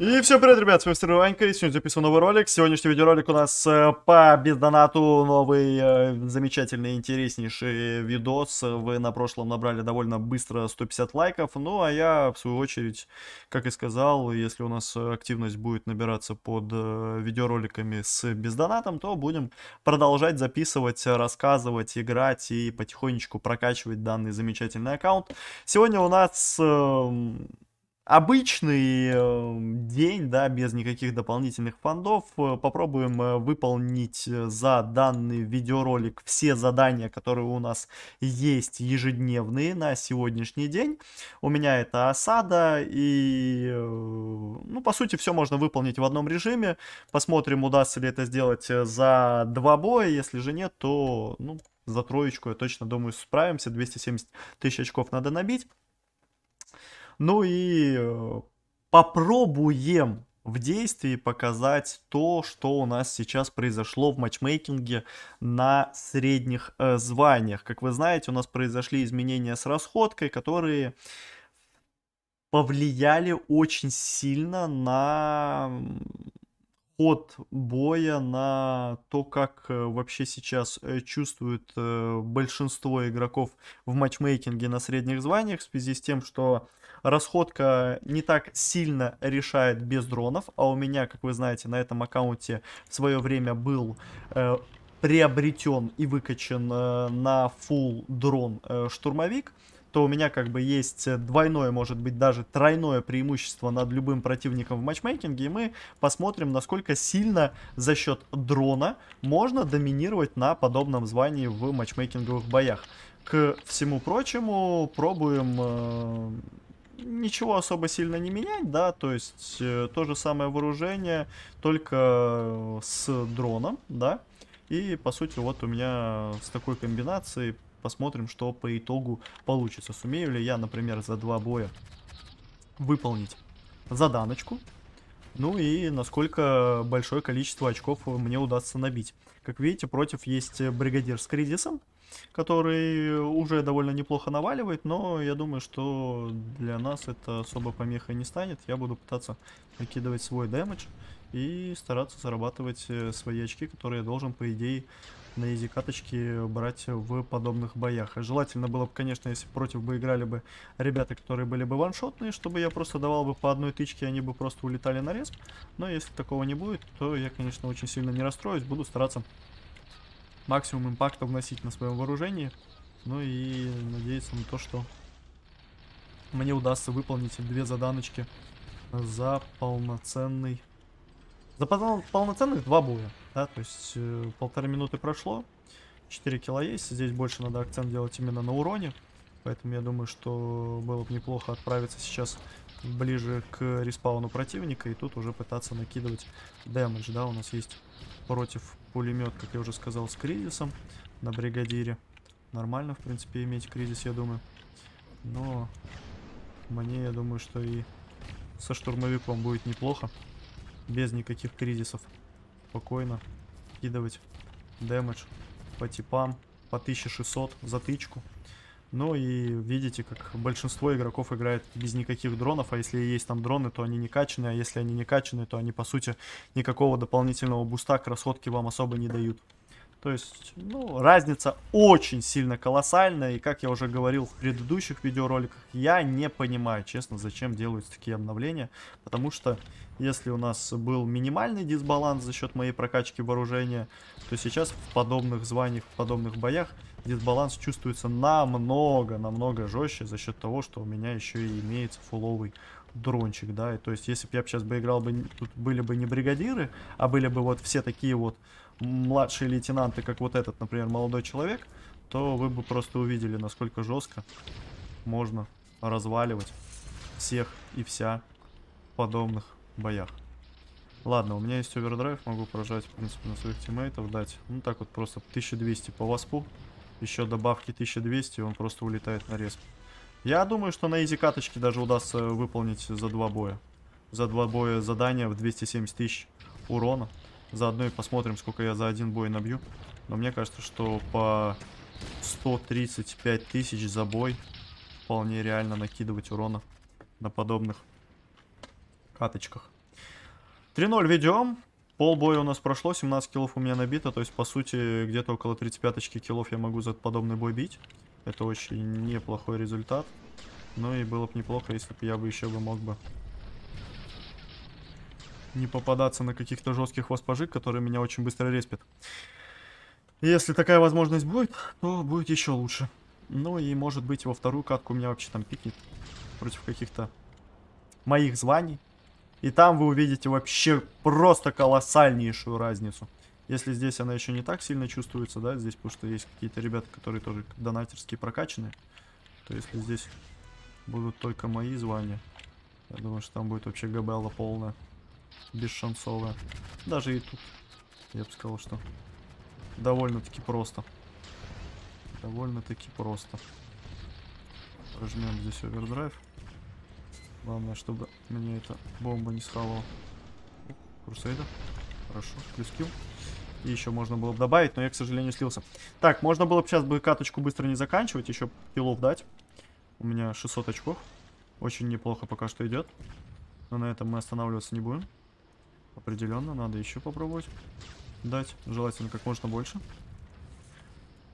И всем привет, ребят, с вами Ванька, и сегодня записываю новый ролик. Сегодняшний видеоролик у нас по бездонату, новый замечательный, интереснейший видос. Вы на прошлом набрали довольно быстро 150 лайков, ну а я, в свою очередь, как и сказал, если у нас активность будет набираться под видеороликами с бездонатом, то будем продолжать записывать, рассказывать, играть и потихонечку прокачивать данный замечательный аккаунт. Сегодня у нас... обычный день, да, без никаких дополнительных фондов. Попробуем выполнить за данный видеоролик все задания, которые у нас есть ежедневные на сегодняшний день. У меня это осада и, ну, по сути, все можно выполнить в одном режиме. Посмотрим, удастся ли это сделать за два боя. Если же нет, то, ну, за троечку, я точно думаю, справимся. 270 тысяч очков надо набить. Ну и попробуем в действии показать то, что у нас сейчас произошло в матчмейкинге на средних званиях. Как вы знаете, у нас произошли изменения с расходкой, которые повлияли очень сильно на ход боя, на то, как вообще сейчас чувствует большинство игроков в матчмейкинге на средних званиях, в связи с тем, что расходка не так сильно решает без дронов. А у меня, как вы знаете, на этом аккаунте в свое время был приобретен и выкачан на фулл дрон штурмовик. То у меня как бы есть двойное, может быть даже тройное преимущество над любым противником в матчмейкинге. И мы посмотрим, насколько сильно за счет дрона можно доминировать на подобном звании в матчмейкинговых боях. К всему прочему, пробуем... ничего особо сильно не менять, да, то есть то же самое вооружение, только с дроном, да, и по сути вот у меня с такой комбинацией посмотрим, что по итогу получится. Сумею ли я, например, за два боя выполнить заданочку, ну и насколько большое количество очков мне удастся набить. Как видите, против есть бригадир с кризисом, который уже довольно неплохо наваливает, но я думаю, что для нас это особо помехой не станет. Я буду пытаться накидывать свой дэмэдж и стараться зарабатывать свои очки, которые я должен, по идее, на изи-каточке брать в подобных боях. Желательно было бы, конечно, если против бы играли бы ребята, которые были бы ваншотные, чтобы я просто давал бы по одной тычке, они бы просто улетали на респ. Но если такого не будет, то я, конечно, очень сильно не расстроюсь, буду стараться максимум импакта вносить на своем вооружении. Ну и надеяться на то, что мне удастся выполнить две заданочки за полноценный... За полноценных два боя, да, то есть полторы минуты прошло, 4 кило есть, здесь больше надо акцент делать именно на уроне, поэтому я думаю, что было бы неплохо отправиться сейчас ближе к респауну противника и тут уже пытаться накидывать дэмэдж, да, у нас есть против пулемет, как я уже сказал, с кризисом на бригадире, нормально, в принципе, иметь кризис, я думаю, но мне, я думаю, что и со штурмовиком будет неплохо. Без никаких кризисов. Спокойно кидывать дэмэдж по типам. По 1600 затычку. Ну и видите, как большинство игроков играет без никаких дронов. А если есть там дроны, то они не качаны. А если они не качаны, то они, по сути, никакого дополнительного буста к расходке вам особо не дают. То есть, ну, разница очень сильно колоссальная. И как я уже говорил в предыдущих видеороликах, я не понимаю, честно, зачем делаются такие обновления. Потому что, если у нас был минимальный дисбаланс за счет моей прокачки вооружения, то сейчас в подобных званиях, в подобных боях дисбаланс чувствуется намного жестче за счет того, что у меня еще и имеется фуловый дрончик, да. И то есть, если бы я сейчас бы играл, бы, тут были бы не бригадиры, а были бы вот все такие вот младшие лейтенанты, как вот этот, например, молодой человек, то вы бы просто увидели, насколько жестко можно разваливать всех и вся в подобных боях. Ладно, у меня есть овердрайв, могу прожать, в принципе, на своих тиммейтов, дать. Ну так вот просто 1200 по воспу, еще добавки 1200, и он просто улетает на респ. Я думаю, что на изи-каточке даже удастся выполнить за два боя. За два боя задание в 270 тысяч урона. Заодно и посмотрим, сколько я за один бой набью. Но мне кажется, что по 135 тысяч за бой вполне реально накидывать урона на подобных каточках. 3-0 ведем. Полбоя у нас прошло, 17 киллов у меня набито, то есть, по сути, где-то около 35 киллов я могу за подобный бой бить. Это очень неплохой результат. Ну и было бы неплохо, если бы я бы еще мог бы не попадаться на каких-то жестких воспожиг, которые меня очень быстро респят. Если такая возможность будет, то будет еще лучше. Ну и, может быть, во вторую катку у меня вообще там пикнет против каких-то моих званий. И там вы увидите вообще просто колоссальнейшую разницу. Если здесь она еще не так сильно чувствуется, да, здесь, потому что есть какие-то ребята, которые тоже донатерские прокачаны, то если здесь будут только мои звания, я думаю, что там будет вообще габелла полная, бесшансовая. Даже и тут, я бы сказал, что довольно-таки просто. Довольно-таки просто. Прожмем здесь овердрайв. Главное, чтобы меня эта бомба не схавала. Крусейдер. Хорошо. Плюс килл. И еще можно было бы добавить, но я, к сожалению, слился. Так, можно было бы сейчас бы каточку быстро не заканчивать, еще киллов дать. У меня 600 очков. Очень неплохо пока что идет. Но на этом мы останавливаться не будем. Определенно, надо еще попробовать дать. Желательно как можно больше.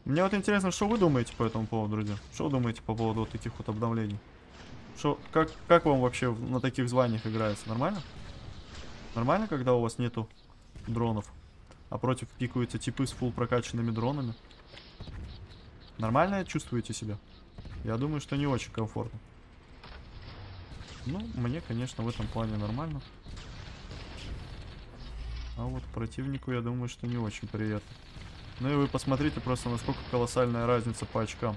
Мне вот интересно, что вы думаете по этому поводу, друзья? Что вы думаете по поводу вот таких вот обновлений? Шо, как вам вообще на таких званиях играется? Нормально? Нормально, когда у вас нету дронов, а против пикаются типы с фулл прокачанными дронами? Нормально чувствуете себя? Я думаю, что не очень комфортно. Ну, мне, конечно, в этом плане нормально. А вот противнику, я думаю, что не очень приятно. Ну и вы посмотрите просто, насколько колоссальная разница по очкам.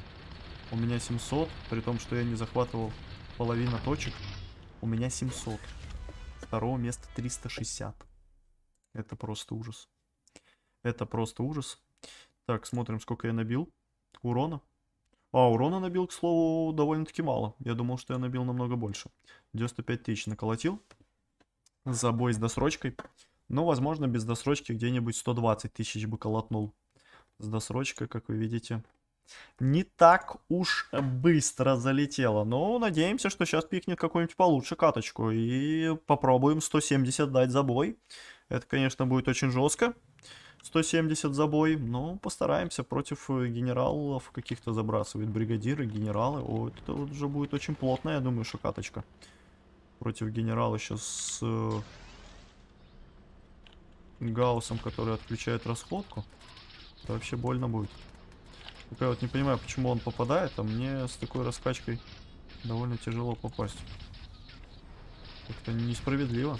У меня 700, при том, что я не захватывал половина точек. У меня 700. Второго места 360. Это просто ужас. Это просто ужас. Так, смотрим, сколько я набил урона. А, урона набил, к слову, довольно-таки мало. Я думал, что я набил намного больше. 95 тысяч наколотил за бой с досрочкой. Но, возможно, без досрочки где-нибудь 120 тысяч бы колотнул. С досрочкой, как вы видите, не так уж быстро залетело. Но надеемся, что сейчас пикнет какую-нибудь получше каточку. И попробуем 170 дать за бой. Это, конечно, будет очень жестко. 170 за бой. Но постараемся. Против генералов каких-то забрасывает. Бригадиры, генералы. О, это уже будет очень плотная, я думаю, что каточка. Против генерала сейчас с Гауссом, который отключает расходку. Это вообще больно будет. Я вот не понимаю, почему он попадает, а мне с такой раскачкой довольно тяжело попасть. Как-то несправедливо,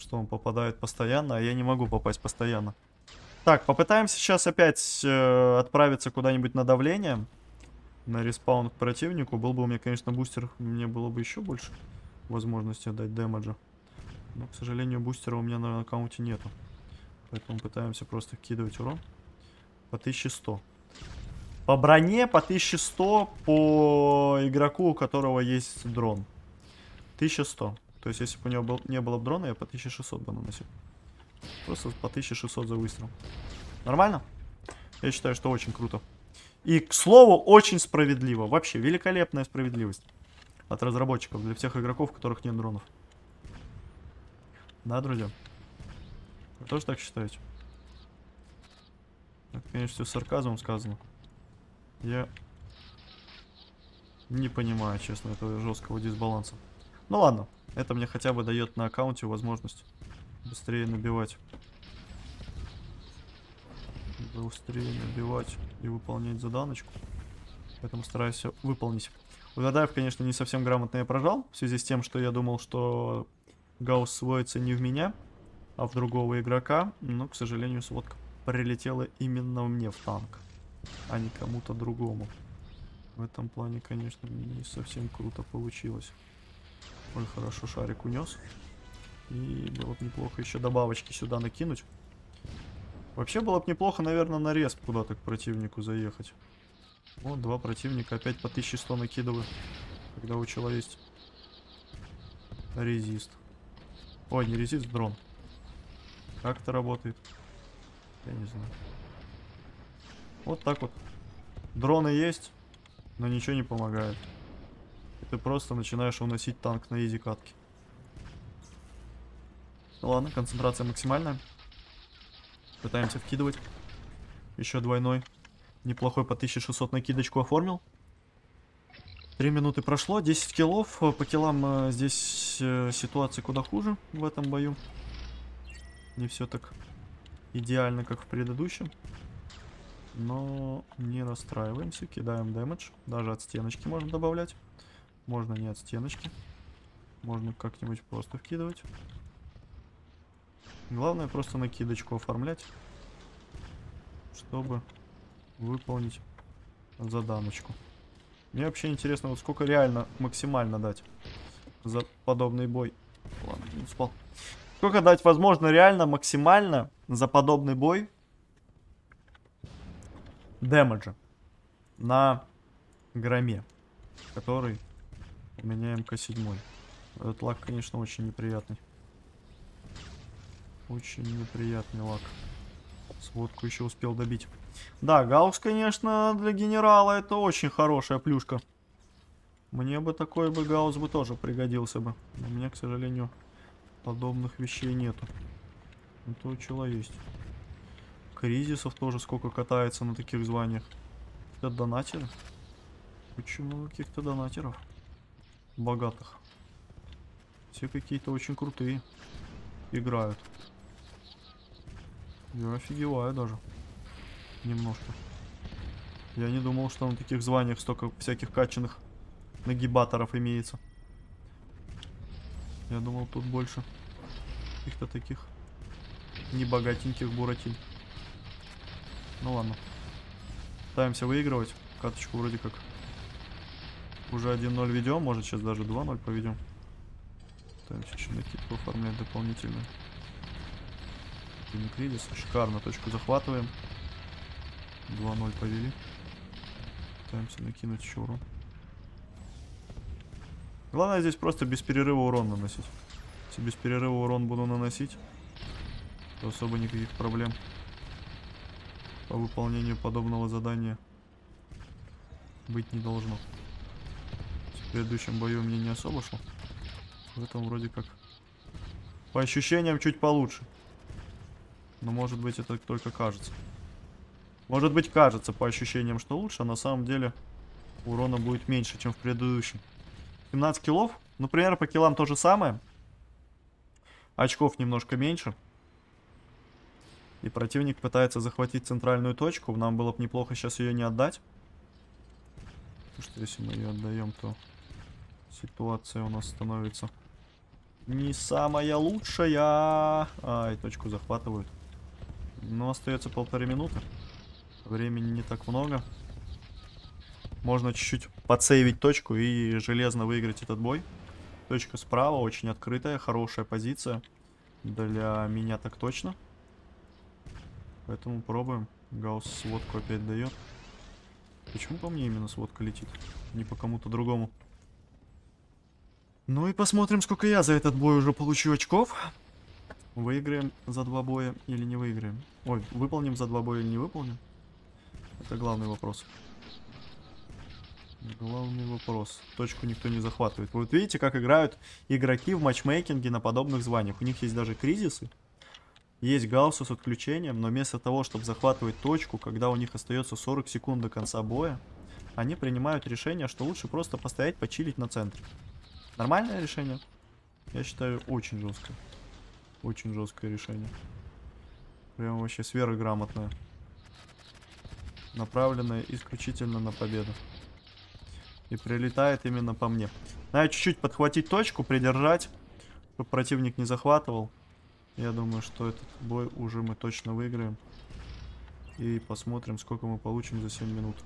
что он попадает постоянно, а я не могу попасть постоянно. Так, попытаемся сейчас опять отправиться куда-нибудь на давление, на респаун к противнику. Был бы у меня, конечно, бустер, мне было бы еще больше возможности дать демеджа. Но, к сожалению, бустера у меня на аккаунте нету. Поэтому пытаемся просто вкидывать урон по 1100. По броне, по 1100, по игроку, у которого есть дрон. 1100. То есть, если бы у него не было бы дрона, я по 1600 бы наносил. Просто по 1600 за выстрел. Нормально? Я считаю, что очень круто. И, к слову, очень справедливо. Вообще, великолепная справедливость от разработчиков для всех игроков, у которых нет дронов. Да, друзья? Вы тоже так считаете? Это, конечно, все с сарказмом сказано. Я не понимаю, честно, этого жесткого дисбаланса. Ну ладно, это мне хотя бы дает на аккаунте возможность быстрее набивать. Быстрее набивать и выполнять заданочку. Поэтому стараюсь выполнить. Угадаев, конечно, не совсем грамотно я прожал. В связи с тем, что я думал, что Гаусс сводится не в меня, а в другого игрока. Но, к сожалению, сводка прилетела именно мне в танк, а не кому-то другому. В этом плане, конечно, не совсем круто получилось. Ой, хорошо, шарик унес. И было бы неплохо еще добавочки сюда накинуть. Вообще было бы неплохо, наверное, на респ куда-то к противнику заехать. Вот два противника, опять по 1100 накидываю, когда у человека есть резист. Ой, не резист, дрон. Как это работает? Я не знаю. Вот так вот. Дроны есть, но ничего не помогает. Ты просто начинаешь уносить танк на изи катке. Ну ладно, концентрация максимальная. Пытаемся вкидывать. Еще двойной. Неплохой по 1600 накидочку оформил. 3 минуты прошло. 10 киллов. По киллам здесь ситуация куда хуже в этом бою. Не все так идеально, как в предыдущем. Но не расстраиваемся. Кидаем дэмэдж. Даже от стеночки можно добавлять. Можно не от стеночки. Можно как-нибудь просто вкидывать. Главное просто накидочку оформлять, чтобы выполнить заданочку. Мне вообще интересно, вот сколько реально максимально дать за подобный бой. Ладно, не спал. Сколько дать, возможно, реально максимально за подобный бой демеджа на громе, который у меня МК-7. Этот лаг, конечно, очень неприятный. Очень неприятный лаг. Сводку еще успел добить. Да, гаусс, конечно, для генерала это очень хорошая плюшка. Мне бы такой бы гаусс бы тоже пригодился бы. Но у меня, к сожалению, подобных вещей нету. Но то чела есть. Кризисов тоже сколько катается на таких званиях. Это донатеры? Почему каких-то донатеров? Богатых. Все какие-то очень крутые играют. Я офигеваю даже. Немножко. Я не думал, что на таких званиях столько всяких качанных нагибаторов имеется. Я думал, тут больше каких-то таких небогатеньких буратин. Ну ладно. Пытаемся выигрывать. Каточку вроде как уже 1-0 ведем. Может, сейчас даже 2-0 поведем. Пытаемся еще накидку оформлять дополнительную. Кризис. Шикарно, точку захватываем. 2-0 повели. Пытаемся накинуть еще урон. Главное здесь просто без перерыва урон наносить. Если без перерыва урон буду наносить, то особо никаких проблем по выполнению подобного задания быть не должно. В предыдущем бою мне не особо шло. В этом вроде как по ощущениям чуть получше. Но может быть это только кажется. Может быть кажется по ощущениям, что лучше, а на самом деле урона будет меньше, чем в предыдущем. 17 киллов. Например, по киллам то же самое. Очков немножко меньше. И противник пытается захватить центральную точку. Нам было бы неплохо сейчас ее не отдать. Потому что если мы ее отдаем, то ситуация у нас становится не самая лучшая. Ай, точку захватывают. Но остается 1,5 минуты. Времени не так много. Можно чуть-чуть подсейвить точку и железно выиграть этот бой. Точка справа, очень открытая, хорошая позиция. Для меня так точно. Поэтому пробуем. Гаусс сводку опять дает. Почему по мне именно сводка летит? Не по кому-то другому. Ну и посмотрим, сколько я за этот бой уже получу очков. Выиграем за 2 боя или не выиграем. Ой, выполним за 2 боя или не выполним. Это главный вопрос. Главный вопрос. Точку никто не захватывает. Вы вот видите, как играют игроки в матчмейкинге на подобных званиях. У них есть даже кризисы. Есть гауссы с отключением, но вместо того, чтобы захватывать точку, когда у них остается 40 секунд до конца боя, они принимают решение, что лучше просто постоять, почилить на центре. Нормальное решение? Я считаю, очень жесткое. Очень жесткое решение. Прям вообще сверхграмотное. Направленное исключительно на победу. И прилетает именно по мне. Надо чуть-чуть подхватить точку, придержать, чтобы противник не захватывал. Я думаю, что этот бой уже мы точно выиграем. И посмотрим, сколько мы получим за 7 минут.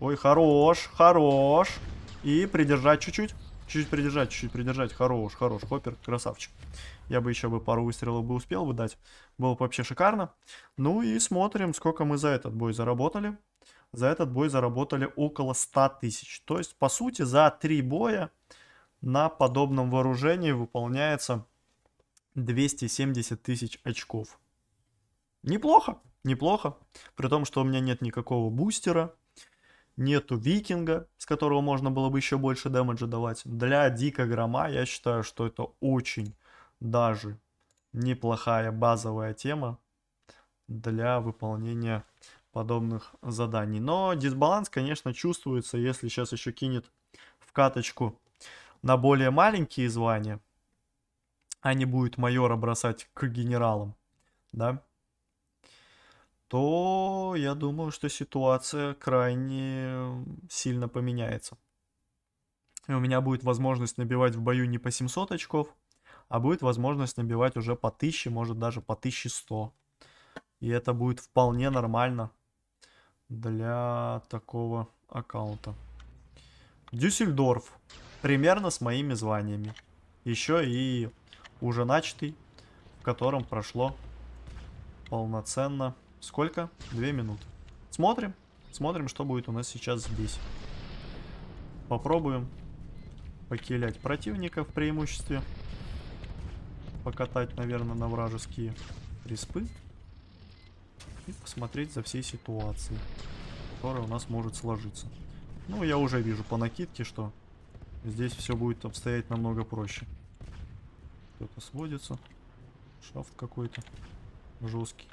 Ой, хорош, хорош. И придержать чуть-чуть. Чуть-чуть придержать, чуть-чуть придержать. Хорош, хорош. Хоппер, красавчик. Я бы еще бы пару выстрелов бы успел бы дать. Было бы вообще шикарно. Ну и смотрим, сколько мы за этот бой заработали. За этот бой заработали около 100 тысяч. То есть, по сути, за 3 боя на подобном вооружении выполняется 270 тысяч очков. Неплохо, неплохо. При том, что у меня нет никакого бустера. Нету викинга, с которого можно было бы еще больше дэмэджа давать. Для дика грома я считаю, что это очень даже неплохая базовая тема для выполнения подобных заданий. Но дисбаланс, конечно, чувствуется, если сейчас еще кинет в каточку на более маленькие звания, а не будет майора бросать к генералам, да, то я думаю, что ситуация крайне сильно поменяется. И у меня будет возможность набивать в бою не по 700 очков, а будет возможность набивать уже по 1000, может даже по 1100. И это будет вполне нормально для такого аккаунта. Дюссельдорф. Примерно с моими званиями. Еще и уже начатый, в котором прошло полноценно. Сколько? 2 минуты. Смотрим. Смотрим, что будет у нас сейчас здесь. Попробуем покилять противника в преимуществе. Покатать, наверное, на вражеские респы. И посмотреть за всей ситуацией, которая у нас может сложиться. Ну, я уже вижу по накидке, что здесь все будет обстоять намного проще. Кто-то сводится. Шафт какой-то жесткий.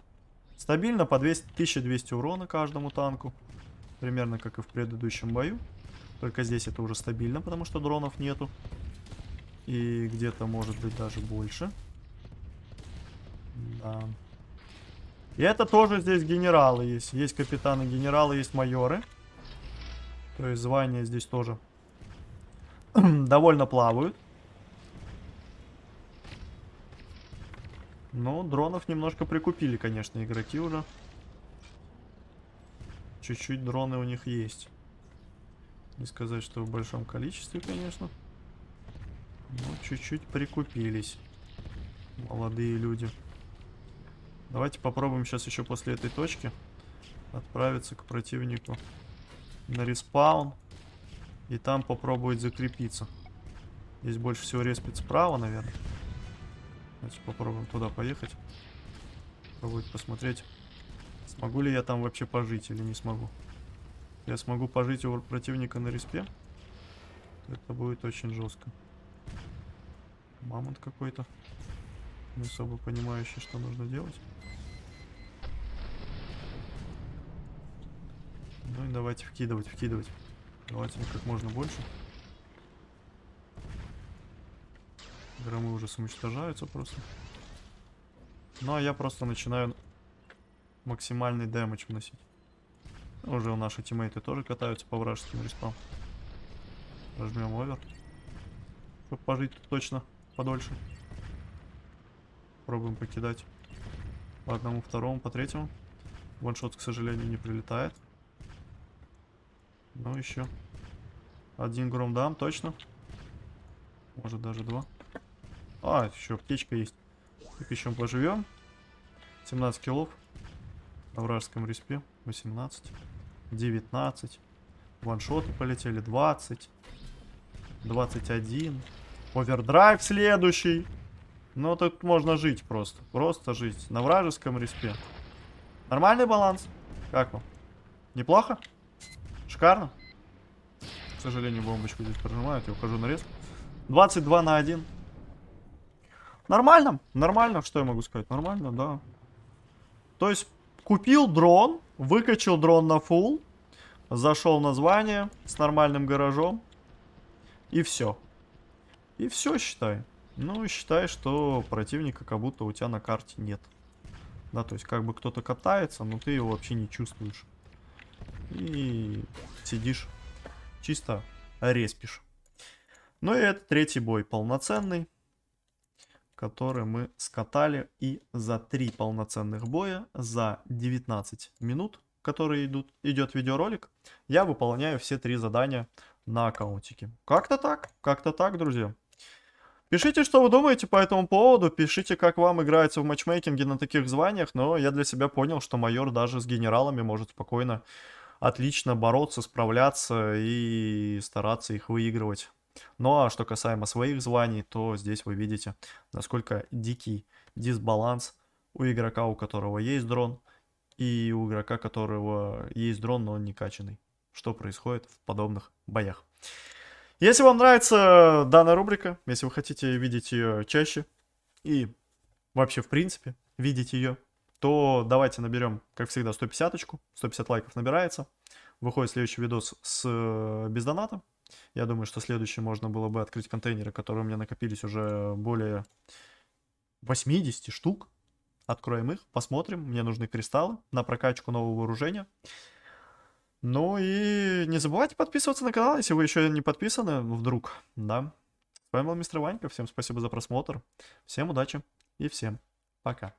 Стабильно по 1200 урона каждому танку. Примерно как и в предыдущем бою. Только здесь это уже стабильно, потому что дронов нету. И где-то может быть даже больше. Да. И это тоже здесь генералы есть. Есть капитаны, генералы, есть майоры. То есть звания здесь тоже довольно плавают. Ну, дронов немножко прикупили, конечно, игроки уже. Чуть-чуть дроны у них есть. Не сказать, что в большом количестве, конечно. Но чуть-чуть прикупились. Молодые люди. Давайте попробуем сейчас еще после этой точки отправиться к противнику на респаун. И там попробовать закрепиться. Здесь больше всего респит справа, наверное. Давайте попробуем туда поехать. Попробовать посмотреть, смогу ли я там вообще пожить или не смогу. Я смогу пожить у противника на респе. Это будет очень жестко. Мамонт какой-то. Не особо понимающий, что нужно делать. Ну и давайте вкидывать, вкидывать. Давайте как можно больше. Громы уже самоуничтожаются просто. Ну а я просто начинаю максимальный дэмэдж вносить. Уже наши тиммейты тоже катаются по вражеским респам. Нажмем овер, чтобы пожить тут точно подольше. Пробуем покидать по одному, второму, по третьему. Ваншот, к сожалению, не прилетает. Ну еще один гром дам, точно. Может даже 2. А, еще птичка есть. Так еще поживем. 17 киллов на вражеском респе. 18. 19. Ваншоты полетели. 20. 21. Овердрайв следующий. Ну тут можно жить просто. Просто жить. На вражеском респе. Нормальный баланс. Как вам? Неплохо? Шикарно? К сожалению, бомбочку здесь прожимают. Я ухожу на респ. 22 на 1. Нормально? Нормально, что я могу сказать? Нормально, да. То есть купил дрон, выкачал дрон на фулл, зашел на звание с нормальным гаражом. И все. И все, считай. Ну, считай, что противника как будто у тебя на карте нет. Да, то есть как бы кто-то катается, но ты его вообще не чувствуешь. И сидишь, чисто респишь. Ну и это третий бой полноценный, который мы скатали. И за 3 полноценных боя, за 19 минут, которые идет видеоролик, я выполняю все 3 задания на аккаунтике. Как-то так, друзья. Пишите, что вы думаете по этому поводу, пишите, как вам играется в матчмейкинге на таких званиях. Но я для себя понял, что майор даже с генералами может спокойно, отлично бороться, справляться и стараться их выигрывать. Ну а что касаемо своих званий, то здесь вы видите, насколько дикий дисбаланс у игрока, у которого есть дрон, и у игрока, у которого есть дрон, но он не качанный. Что происходит в подобных боях. Если вам нравится данная рубрика, если вы хотите видеть ее чаще и вообще в принципе видеть ее, то давайте наберем, как всегда, 150-очку. 150 лайков набирается. Выходит следующий видос без доната. Я думаю, что следующий можно было бы открыть контейнеры, которые у меня накопились уже более 80 штук. Откроем их, посмотрим. Мне нужны кристаллы на прокачку нового вооружения. Ну и не забывайте подписываться на канал, если вы еще не подписаны, вдруг, да. С вами был мистер Ванька, всем спасибо за просмотр, всем удачи и всем пока.